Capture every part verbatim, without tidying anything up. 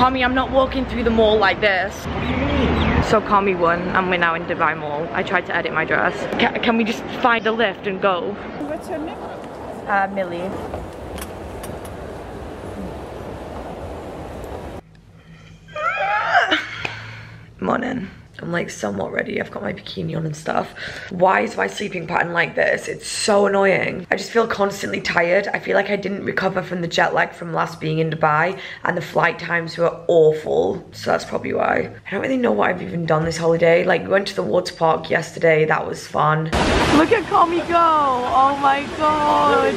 Kami, I'm not walking through the mall like this. What do you mean? So Kami won and we're now in Dubai Mall. I tried to edit my dress. Ca can we just find a lift and go? What's her name? Uh, Millie. Morning. I'm like somewhat ready. I've got my bikini on and stuff. Why is my sleeping pattern like this? It's so annoying. I just feel constantly tired. I feel like I didn't recover from the jet lag from last being in Dubai, and the flight times were awful, so that's probably why. I don't really know what I've even done this holiday. Like, we went to the water park yesterday. That was fun. Look at Kami go. Oh my god.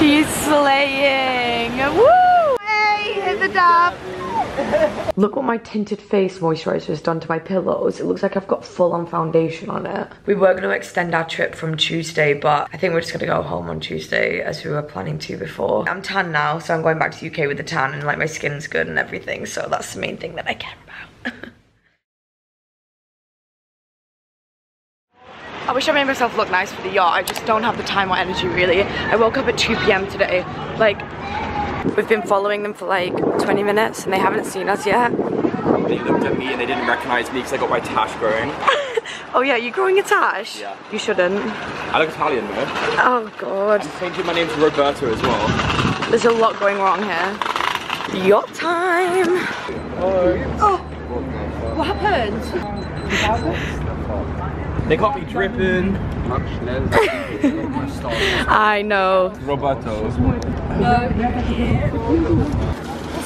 He's slaying. Woo! Hey, hit the dab. Look what my tinted face moisturizer has done to my pillows. It looks like I've got full-on foundation on it. We were going to extend our trip from Tuesday, but I think we're just going to go home on Tuesday as we were planning to before. I'm tan now, so I'm going back to the U K with the tan, and like my skin's good and everything, so that's the main thing that I care about. I wish I made myself look nice for the yacht. I just don't have the time or energy, really. I woke up at two p m today. Like, we've been following them for like twenty minutes and they haven't seen us yet. They looked at me and they didn't recognize me because I got my tash growing. Oh yeah, you're growing a tash? Yeah. You shouldn't. I look Italian though. Oh god. I'm changing my name to Roberto as well. There's a lot going wrong here. Yacht time! Oh! Oh. What happened? They got me dripping. I know. Roberto. No. What's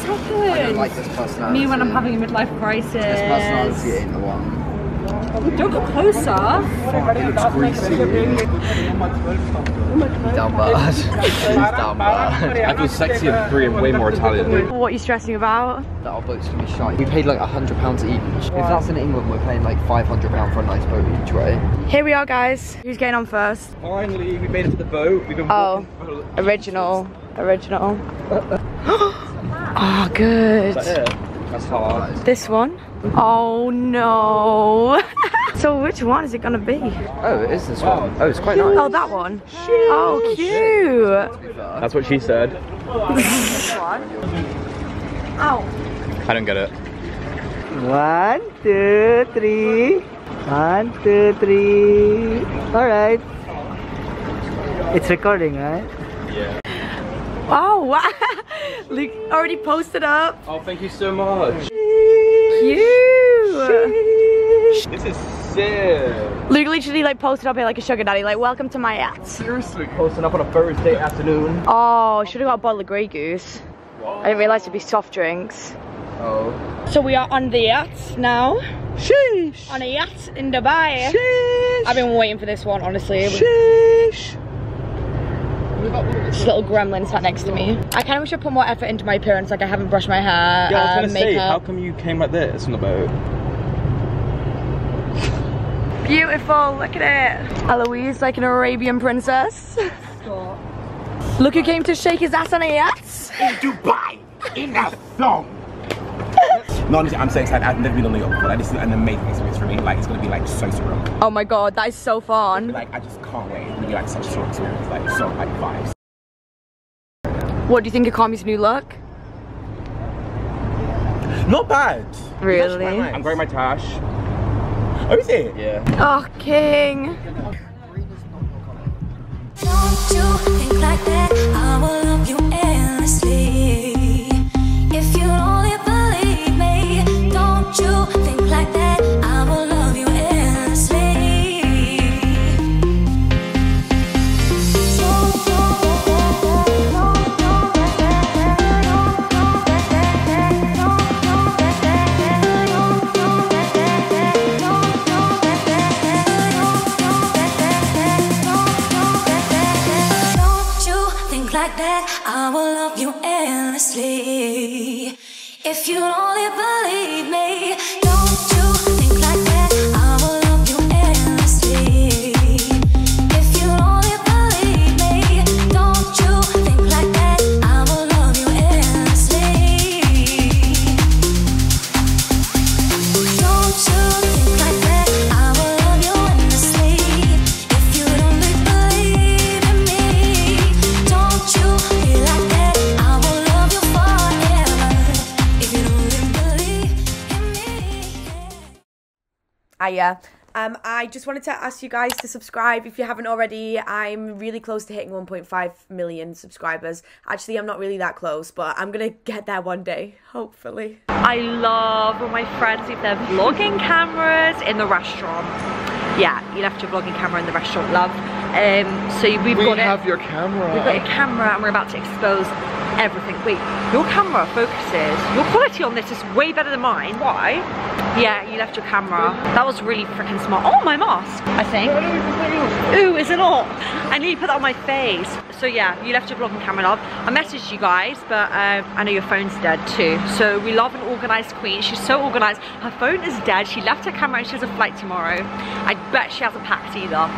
happened? I don't like this personality. Me when I'm having a midlife crisis. This personality ain't the one. Don't go closer. It's greasy. Down bad. Down bad. I feel sexy and free and way more Italian. What are you stressing about? That our boat's gonna be shite. We paid like a hundred pounds each. If that's in England, we're paying like five hundred pounds for a nice boat each, right? Here we are, guys. Who's getting on first? Finally, we made it to the boat. We've been walking for the boat. Oh, original. Original. Oh, good. Is that it? That's hard. This one? Oh no. So which one is it gonna be? Oh, it is this wow. one. Oh, it's quite cute. Nice. Oh, that one. Cute. Oh, cute. That's what she said. Ow. I don't get it. One, two, three. One, two, three. All right. It's recording, right? Yeah. Oh wow! Luke already posted up. Oh, thank you so much. Sheesh. Sheesh. This is sick. Luke literally like posted up here like a sugar daddy. Like, welcome to my yacht. Seriously, posting up on a Thursday afternoon. Oh, should have got a bottle of Grey Goose. Wow. I didn't realize it'd be soft drinks. Oh. So we are on the yacht now. Sheesh. On a yacht in Dubai. Sheesh. I've been waiting for this one, honestly. Sheesh. This little gremlin sat next to me. I kind of wish I put more effort into my appearance, like I haven't brushed my hair. Yeah, I was um, gonna say, how come you came like this on the boat? Beautiful, look at it. Eloise, like an Arabian princess. Stop. Look who came to shake his ass on a yacht. In Dubai, in a thong. No, honestly, I'm so excited. I've never been on the yacht before. Like, this is an amazing experience for me. Like, it's gonna be like so surreal. Oh my god, that is so fun. Like, I just can't wait. It's gonna be like such a short experience. Like, so like vibes. What do you think of Kami's new look? Not bad. Really? I'm wearing my tash. Oh, is it? Yeah. Oh, king. Don't you think like that? I will love you endlessly. If you only believe me, don't you think like that? I will love you endlessly. Don't you think like that? I will love you endlessly. If you only believe me, don't you think like that? I will love you endlessly. If you only believe me, don't you think like that? I will love you endlessly. Don't you think like that? I will love you endlessly. If you only believe in me, don't you feel like that? I will love you forever. Hiya. Um, I just wanted to ask you guys to subscribe if you haven't already. I'm really close to hitting one point five million subscribers. Actually, I'm not really that close, but I'm gonna get there one day, hopefully. I love when my friends leave their vlogging cameras in the restaurant. Yeah, you left your vlogging camera in the restaurant, love. Um, so we've we got have it. your camera. We've got your camera, and we're about to expose everything. Wait, your camera focuses. Your quality on this is way better than mine. Why? Yeah, you left your camera. That was really freaking smart. Oh, my mask, I think. Ooh, is it not? I need to put that on my face. So yeah, you left your vlogging camera, love. I messaged you guys, but uh, I know your phone's dead too. So we love an organised queen. She's so organised. Her phone is dead. She left her camera and she has a flight tomorrow. I bet she hasn't packed either.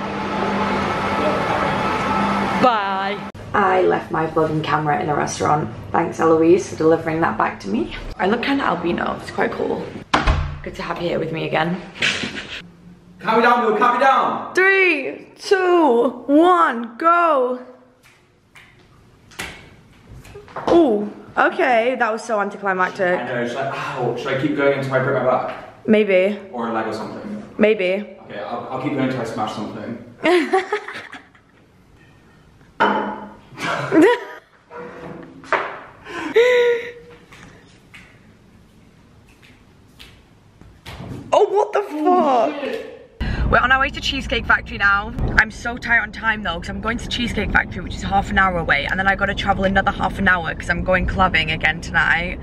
Bye. I left my vlogging camera in a restaurant. Thanks, Eloise, for delivering that back to me. I look kind of albino. It's quite cool. Good to have you here with me again. Count me down, Bill, count me down! Three, two, one, go! Ooh, okay, that was so anticlimactic. I know, should I, ow, should I keep going until I break my back? Maybe. Or a leg or something? Maybe. Okay, I'll, I'll keep going until I smash something. Oh, what the fuck? We're on our way to Cheesecake Factory now. I'm so tight on time though, because I'm going to Cheesecake Factory, which is half an hour away, and then I gotta travel another half an hour because I'm going clubbing again tonight.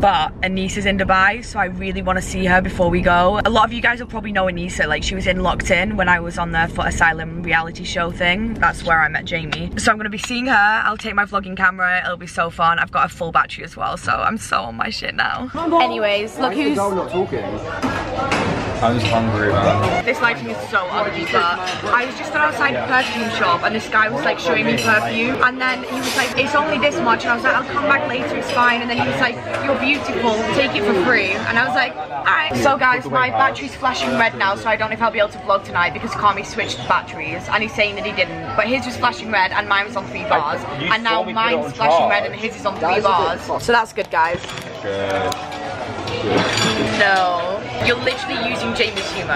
But Anise is in Dubai, so I really want to see her before we go. A lot of you guys will probably know Anisa, like she was in Locked In when I was on the Foot Asylum reality show thing. That's where I met Jamie. So I'm going to be seeing her. I'll take my vlogging camera. It'll be so fun. I've got a full battery as well, so I'm so on my shit now. Anyways, look who's... I'm not talking. I'm just hungry, man. This lighting is so ugly, but I was just outside a perfume shop and this guy was like showing me perfume, and then he was like, it's only this much, and I was like, I'll come back later, it's fine, and then he was like, you're beautiful, take it for free, and I was like, alright. So guys, my battery's flashing red now, so I don't know if I'll be able to vlog tonight because Kami switched batteries, and he's saying that he didn't, but his was flashing red and mine was on three bars, and now mine's flashing red and his is on three bars. So that's good, guys. Good. No, you're literally using Jamie's humour.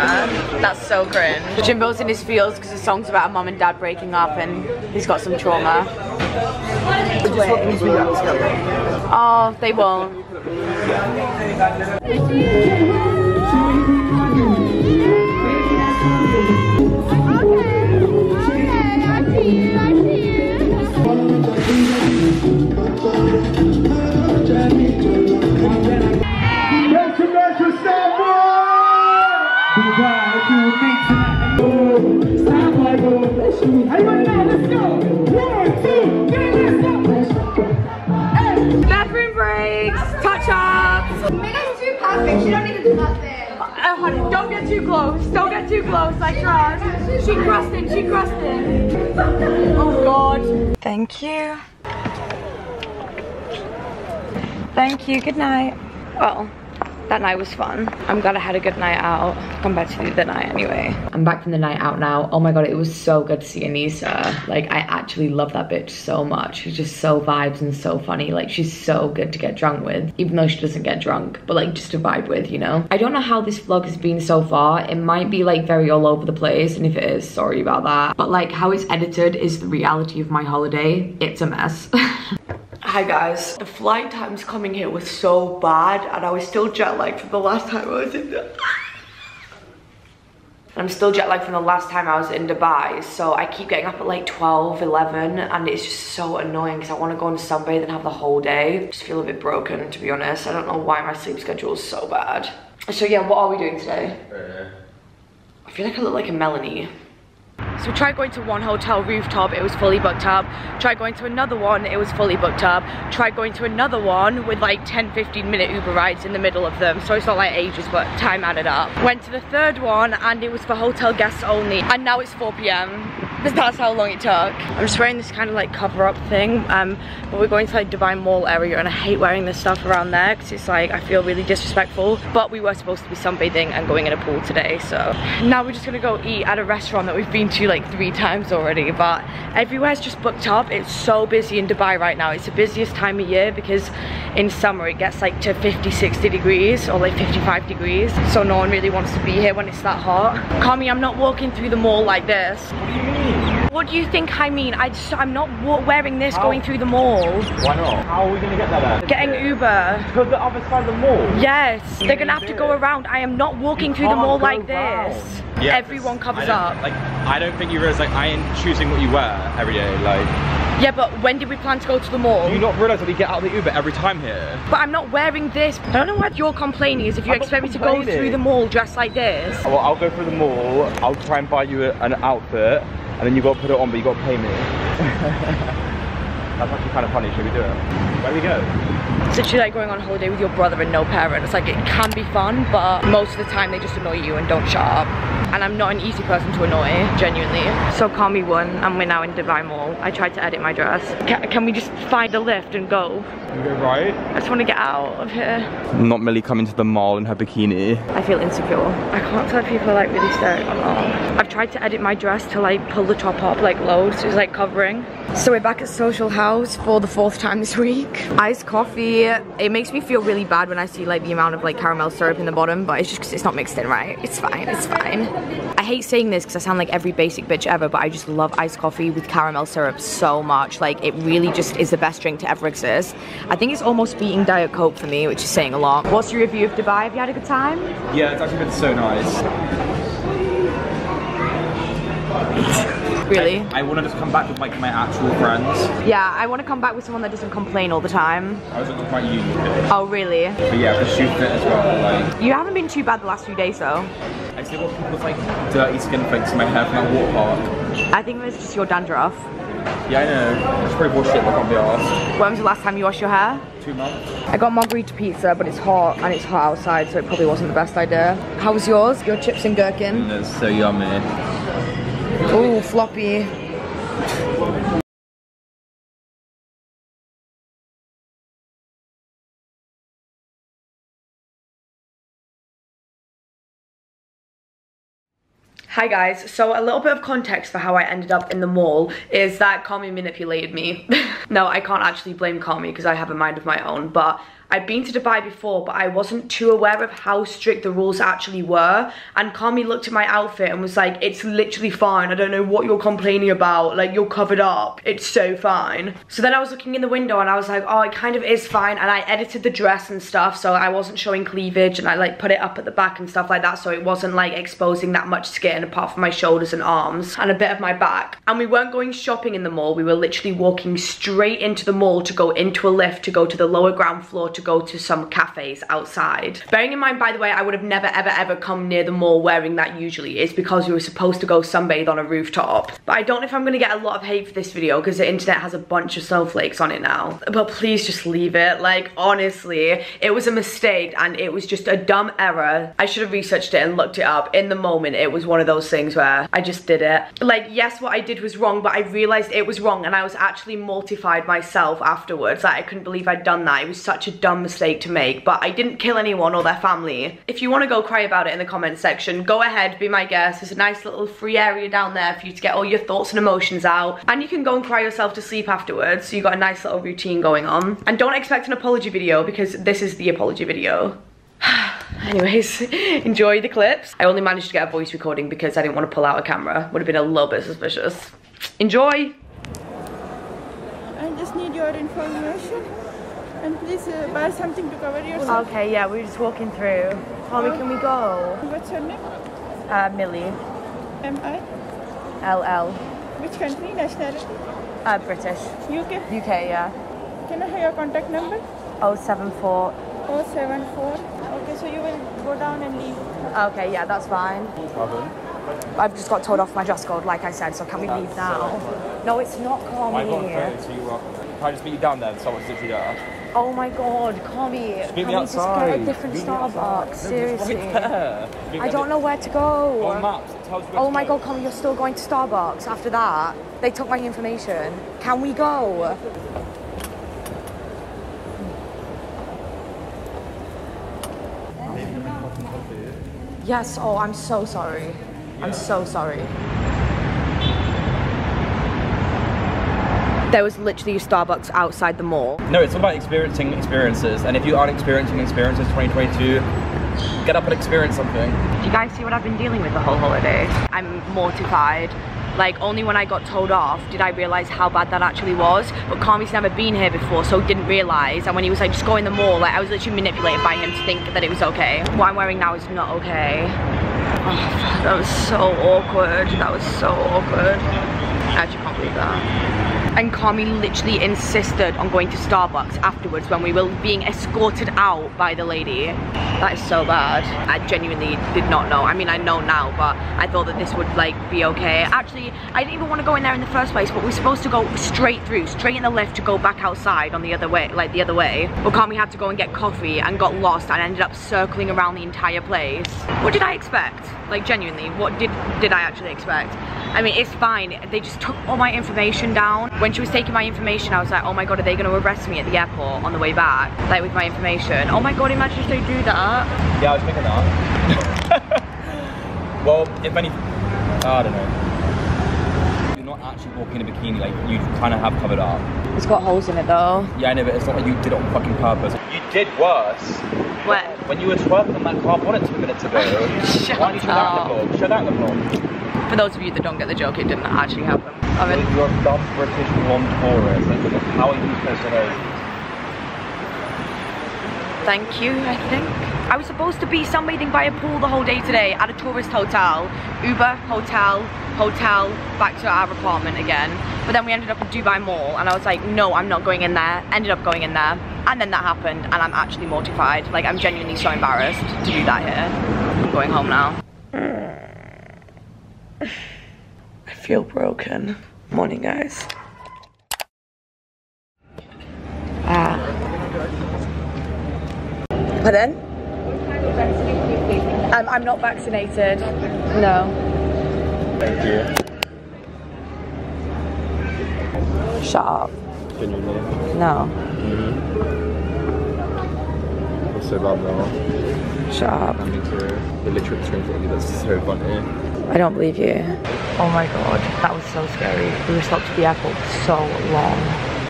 That's so cringe. Jimbo's in his feels because the song's about a mum and dad breaking up and he's got some trauma. Oh, they won't. Bathroom breaks, touch-ups. Mina's too perfect, she don't need to do nothing. Oh honey, don't get too close, don't get too close, I trust. She crossed it, she crossed it. Oh god. Thank you. Thank you, good night. Well, that night was fun. I'm glad I had a good night out. Come back to the night anyway. I'm back from the night out now. Oh my god, it was so good to see Anisa. Like, I actually love that bitch so much. She's just so vibes and so funny. Like, she's so good to get drunk with. Even though she doesn't get drunk. But, like, just to vibe with, you know? I don't know how this vlog has been so far. It might be, like, very all over the place. And if it is, sorry about that. But, like, how it's edited is the reality of my holiday. It's a mess. Hi guys, the flight times coming here was so bad and I was still jet lagged from the last time I was in Dubai. I'm still jet lagged from the last time I was in Dubai, so I keep getting up at like twelve, eleven and it's just so annoying because I want to go and sunbathe and have the whole day. I just feel a bit broken, to be honest. I don't know why my sleep schedule is so bad. So yeah, what are we doing today? I feel like I look like a Melanie. So we tried going to one hotel rooftop, it was fully booked up. Tried going to another one, it was fully booked up. Tried going to another one with like ten, fifteen minute Uber rides in the middle of them. So it's not like ages, but time added up. Went to the third one and it was for hotel guests only. And now it's four p m because that's how long it took. I'm just wearing this kind of like cover up thing, um, but we're going to like Dubai Mall area and I hate wearing this stuff around there because it's like, I feel really disrespectful. But we were supposed to be sunbathing and going in a pool today. So now we're just gonna go eat at a restaurant that we've been to you like three times already, but everywhere's just booked up. It's so busy in Dubai right now. It's the busiest time of year because in summer it gets like to fifty, sixty degrees or like fifty-five degrees. So no one really wants to be here when it's that hot. Kami, I'm not walking through the mall like this. What do you mean? What do you think I mean? I just, I'm not wearing this How? going through the mall. Why not? How are we gonna get there then? Getting Uber. To the other side of the mall? Yes. You They're gonna have to it. go around. I am not walking you through the mall like round. this. Yeah, everyone covers up. Like, I don't think you realise, like, I am choosing what you wear every day, like... Yeah, but when did we plan to go to the mall? Do you not realise that we get out of the Uber every time here? But I'm not wearing this. I don't know what you're complaining is if you I'm expect me to go through the mall dressed like this. Well, I'll go through the mall, I'll try and buy you an outfit, and then you've got to put it on, but you've got to pay me. That's actually kind of funny, should we do it? Where do we go? It's literally like going on holiday with your brother and no parents. Like, it can be fun, but most of the time they just annoy you and don't shut up. And I'm not an easy person to annoy, genuinely. So Kami won, and we're now in Dubai Mall. I tried to edit my dress. Can, can we just find the lift and go? You go right? I just want to get out of here. Not Millie coming to the mall in her bikini. I feel insecure. I can't tell if people are like really staring or not. I've tried to edit my dress to like pull the top up like loads, so it's like covering. So we're back at Social House for the fourth time this week. Iced coffee. It makes me feel really bad when I see like the amount of like caramel syrup in the bottom, but it's just because it's not mixed in right. It's fine, it's fine. I hate saying this because I sound like every basic bitch ever, but I just love iced coffee with caramel syrup so much. Like, it really just is the best drink to ever exist. I think it's almost beating Diet Coke for me, which is saying a lot. What's your review of Dubai? Have you had a good time? Yeah, it's actually been so nice. Really? I, I want to just come back with like my actual friends. Yeah, I want to come back with someone that doesn't complain all the time. I was talking about you. Oh, really? But yeah, the shoe fit as well. Like, you haven't been too bad the last few days though. I still got people with like dirty skin flakes in my hair from that water park. I think it was just your dandruff. Yeah, I know. It's pretty bullshit, I can't be arsed. When was the last time you washed your hair? Two months. I got margherita pizza, but it's hot and it's hot outside, so it probably wasn't the best idea. How was yours? Your chips and gherkin? That's so yummy. Oh, floppy. Hi guys, so a little bit of context for how I ended up in the mall is that Kami manipulated me. No, I can't actually blame Kami because I have a mind of my own, but I've been to Dubai before, but I wasn't too aware of how strict the rules actually were. And Kami looked at my outfit and was like, it's literally fine. I don't know what you're complaining about. Like, you're covered up. It's so fine. So then I was looking in the window and I was like, oh, it kind of is fine. And I edited the dress and stuff, so I wasn't showing cleavage, and I like put it up at the back and stuff like that, so it wasn't like exposing that much skin apart from my shoulders and arms and a bit of my back. And we weren't going shopping in the mall. We were literally walking straight into the mall to go into a lift to go to the lower ground floor to go to some cafes outside. Bearing in mind, by the way, I would have never ever ever come near the mall wearing that usually. It's because we were supposed to go sunbathe on a rooftop. But I don't know if I'm gonna get a lot of hate for this video because the internet has a bunch of snowflakes on it now. But please just leave it. Like, honestly, it was a mistake and it was just a dumb error. I should have researched it and looked it up. In the moment, it was one of those things where I just did it. Like, yes, what I did was wrong, but I realized it was wrong and I was actually mortified myself afterwards. Like, I couldn't believe I'd done that. It was such a dumb mistake to make, but I didn't kill anyone or their family. If you want to go cry about it in the comment section, go ahead, be my guest. There's a nice little free area down there for you to get all your thoughts and emotions out, and you can go and cry yourself to sleep afterwards, so you got a nice little routine going on. And don't expect an apology video because this is the apology video. Anyways, enjoy the clips. I only managed to get a voice recording because I didn't want to pull out a camera. Would have been a little bit suspicious. Enjoy. I just need your information. And please uh, buy something to cover yourself. Okay, yeah, we were just walking through. Tommy, can we go? What's your name? Uh, Millie. M I? L L. Which country? Nationality? Uh, British. U K? U K, yeah. Can I have your contact number? oh seven four. oh seven four. Okay, so you will go down and leave. Okay, yeah, that's fine. No problem. I've just got told off my dress code, like I said, so can we that's leave now? So no, it's not Tommy. Can I just meet you down there and someone's literally there? Oh my god, Kami, can we just get a different Starbucks? Seriously. I don't know where to go. On maps, it tells you where to go. Oh my god, Kami, you're still going to Starbucks after that? They took my information. Can we go? Yes, oh, I'm so sorry. I'm so sorry. there was literally a Starbucks outside the mall. No, it's all about experiencing experiences, and if you aren't experiencing experiences twenty twenty-two, get up and experience something. Did you guys see what I've been dealing with the whole holiday? I'm mortified. Like, only when I got told off did I realise how bad that actually was. But Kami's never been here before, so didn't realise. And when he was like, just go in the mall, like, I was literally manipulated by him to think that it was okay. What I'm wearing now is not okay. Oh, that was so awkward. That was so awkward. I actually can't believe that. And Kami literally insisted on going to Starbucks afterwards when we were being escorted out by the lady. That is so bad. I genuinely did not know. I mean, I know now, but I thought that this would like be okay. Actually, I didn't even want to go in there in the first place, but we were supposed to go straight through, straight in the lift to go back outside on the other way, like the other way. But Kami had to go and get coffee and got lost and ended up circling around the entire place. What did I expect? Like, genuinely, what did, did I actually expect? I mean, it's fine. They just took all my information down. When she was taking my information, I was like, oh my God, are they going to arrest me at the airport on the way back? Like, with my information. Oh my God, imagine if they do that. Yeah, I was thinking that. Well, if any, I don't know. You're not actually walking in a bikini, like you kind of have covered up. It's got holes in it though. Yeah, I know, but it's not like you did it on fucking purpose. You did worse. What? When you were twerking on that car bonnet two minutes ago. Shut Why did you out the vlog? Shut out the vlog. For those of you that don't get the joke, it didn't actually happen. I mean, you're a dumb British blonde tourist. Like, how are you supposed to know? Thank you, I think. I was supposed to be sunbathing by a pool the whole day today at a tourist hotel. Uber, hotel, hotel, back to our apartment again. But then we ended up at Dubai Mall and I was like, no, I'm not going in there. Ended up going in there. And then that happened and I'm actually mortified. Like, I'm genuinely so embarrassed to do that here. I'm going home now. I feel broken. Morning, guys. Pardon? Um, I'm not vaccinated. No. Thank you. Shut up. Can you name? No. Mm-hmm. It's so bad now. Shut up. I mean, the literate screen for me, that's so funny. I don't believe you. Oh my God, that was so scary. We were stopped at the airport for so long.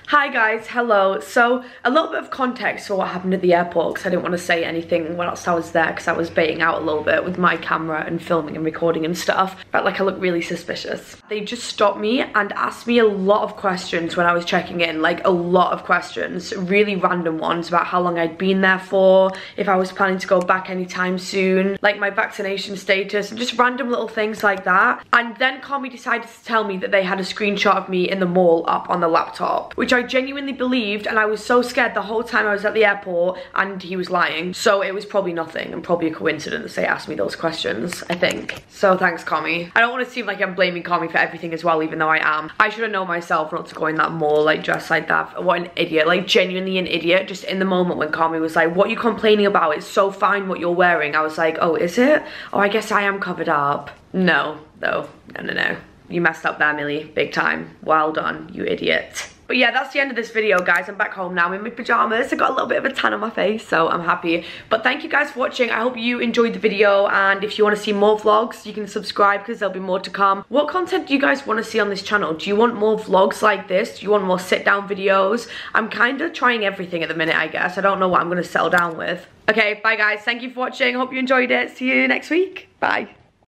Hi guys, hello. So a little bit of context for what happened at the airport, because I didn't want to say anything whilst I was there, because I was baiting out a little bit with my camera and filming and recording and stuff. But like, I look really suspicious. They just stopped me and asked me a lot of questions when I was checking in, like a lot of questions, really random ones about how long I'd been there for, if I was planning to go back anytime soon, like my vaccination status, and just random little things like that. And then Kami decided to tell me that they had a screenshot of me in the mall up on the laptop, which I genuinely believed, and I was so scared the whole time I was at the airport, and he was lying. So it was probably nothing and probably a coincidence they asked me those questions, I think. So thanks, Kami. I don't want to seem like I'm blaming Kami for everything as well, even though I am. I should have known myself not to go in that mall, like, dressed like that. What an idiot. Like, genuinely an idiot. Just in the moment when Kami was like, what are you complaining about? It's so fine what you're wearing. I was like, oh, is it? Oh, I guess I am covered up. No, though. No, no, no. You messed up there, Millie. Big time. Well done, you idiot. But yeah, that's the end of this video, guys. I'm back home now. I'm in my pajamas. I got a little bit of a tan on my face, so I'm happy. But thank you guys for watching. I hope you enjoyed the video. And if you want to see more vlogs, you can subscribe, because there'll be more to come. What content do you guys want to see on this channel? Do you want more vlogs like this? Do you want more sit-down videos? I'm kind of trying everything at the minute, I guess. I don't know what I'm going to settle down with. Okay, bye, guys. Thank you for watching. Hope you enjoyed it. See you next week. Bye.